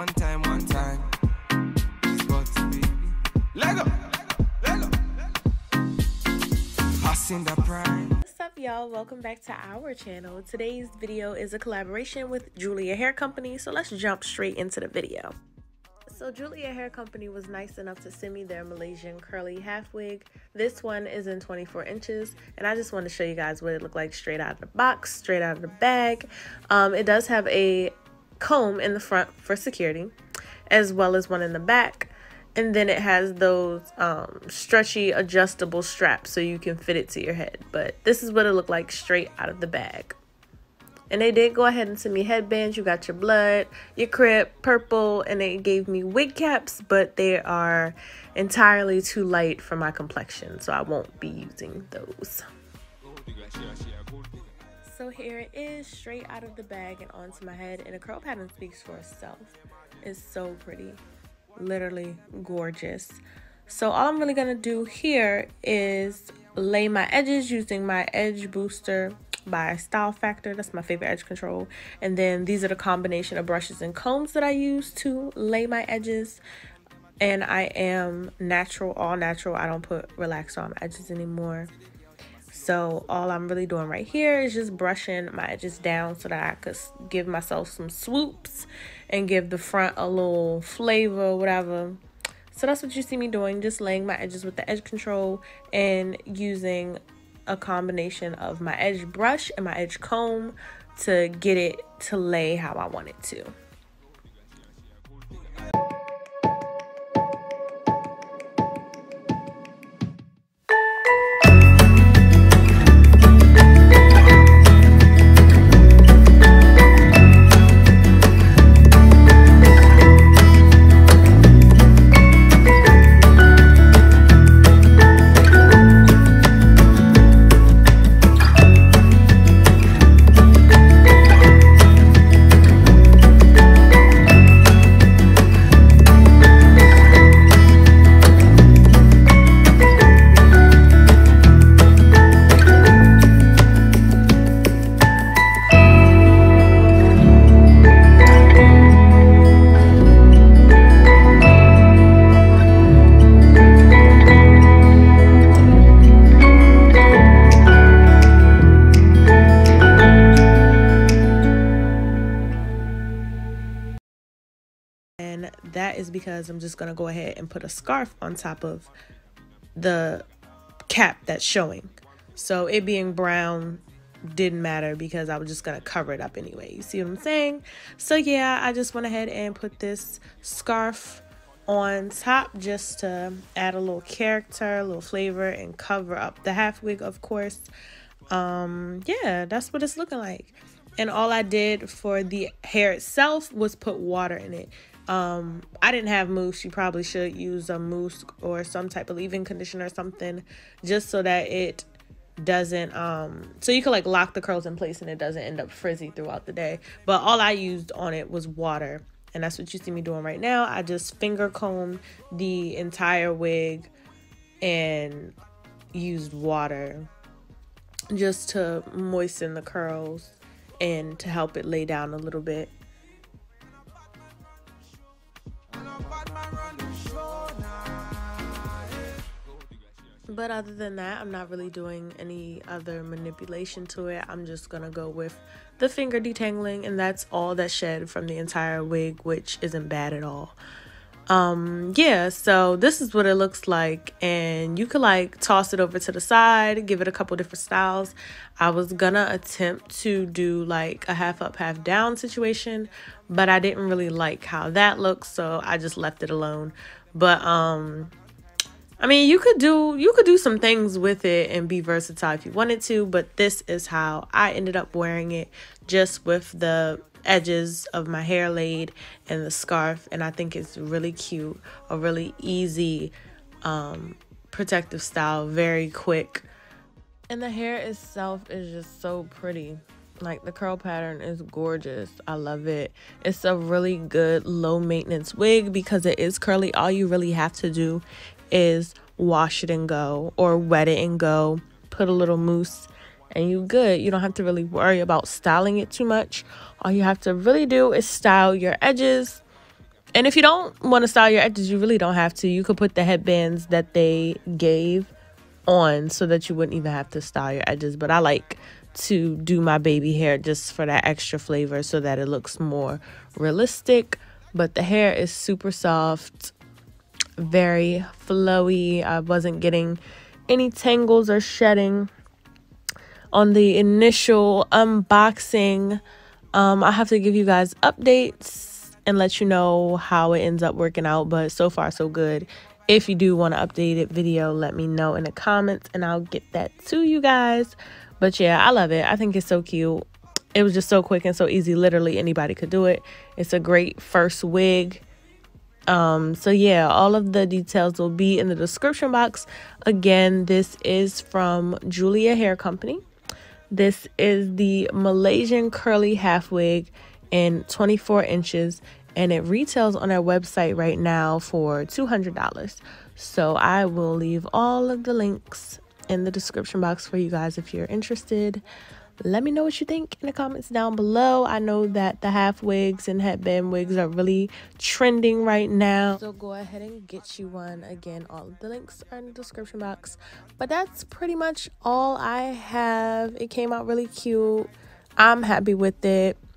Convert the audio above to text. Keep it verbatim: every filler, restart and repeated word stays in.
One time, one time. It's got to be. Lego! Lego! Passing the prime. What's up, y'all? Welcome back to our channel. Today's video is a collaboration with Julia Hair Company, so let's jump straight into the video. So Julia Hair Company was nice enough to send me their Malaysian curly half wig. This one is in twenty-four inches, and I just wanted to show you guys what it looked like straight out of the box, straight out of the bag. Um, it does have a comb in the front for security, as well as one in the back. And then it has those um, stretchy adjustable straps so you can fit it to your head. But this is what it looked like straight out of the bag. And they did go ahead and send me headbands. You got your blood, your crib, purple, and they gave me wig caps. But they are entirely too light for my complexion, so I won't be using those. So here it is, straight out of the bag and onto my head. And the curl pattern speaks for itself. It's so pretty. Literally gorgeous. So all I'm really gonna do here is lay my edges using my edge booster by Style Factor. That's my favorite edge control. And then these are the combination of brushes and combs that I use to lay my edges. And I am natural, all natural. I don't put relaxer on my edges anymore. So all I'm really doing right here is just brushing my edges down so that I could give myself some swoops and give the front a little flavor, whatever. So that's what you see me doing, just laying my edges with the edge control and using a combination of my edge brush and my edge comb to get it to lay how I want it to. And that is because I'm just going to go ahead and put a scarf on top of the cap that's showing. So it being brown didn't matter because I was just going to cover it up anyway. You see what I'm saying? So yeah, I just went ahead and put this scarf on top just to add a little character, a little flavor, and cover up the half wig, of course. Um, yeah, that's what it's looking like. And all I did for the hair itself was put water in it. Um, I didn't have mousse. You probably should use a mousse or some type of leave-in conditioner or something, just so that it doesn't, um, so you can like lock the curls in place and it doesn't end up frizzy throughout the day. But all I used on it was water, and that's what you see me doing right now. I just finger combed the entire wig and used water just to moisten the curls and to help it lay down a little bit. But other than that, I'm not really doing any other manipulation to it. I'm just going to go with the finger detangling, and that's all that shed from the entire wig, which isn't bad at all. Um, yeah, so this is what it looks like, and you could like toss it over to the side, give it a couple different styles. I was going to attempt to do like a half up, half down situation, but I didn't really like how that looks, so I just left it alone. But, um... I mean, you could do you could do some things with it and be versatile if you wanted to, but this is how I ended up wearing it, just with the edges of my hair laid and the scarf. And I think it's really cute, a really easy um, protective style, very quick. And the hair itself is just so pretty. Like, the curl pattern is gorgeous. I love it. It's a really good low maintenance wig because it is curly. All you really have to do is wash it and go, or wet it and go, put a little mousse, and you good. You don't have to really worry about styling it too much. All you have to really do is style your edges And if you don't want to style your edges, you really don't have to. You could put the headbands that they gave on so that you wouldn't even have to style your edges. But I like to do my baby hair just for that extra flavor so that it looks more realistic. But the hair is super soft, very flowy. I wasn't getting any tangles or shedding on the initial unboxing. um I have to give you guys updates and let you know how it ends up working out, but so far so good. If you do want an updated video, let me know in the comments and I'll get that to you guys. But yeah, I love it. I think it's so cute. It was just so quick and so easy. Literally anybody could do it. It's a great first wig. Um, so yeah, all of the details will be in the description box. Again, this is from Julia Hair Company. This is the Malaysian Curly half wig in twenty-four inches, and it retails on our website right now for two hundred dollars. So I will leave all of the links in the description box for you guys if you're interested. Let me know what you think in the comments down below. I know that the half wigs and headband wigs are really trending right now, so go ahead and get you one. Again, all of the links are in the description box. But that's pretty much all I have. It came out really cute. I'm happy with it.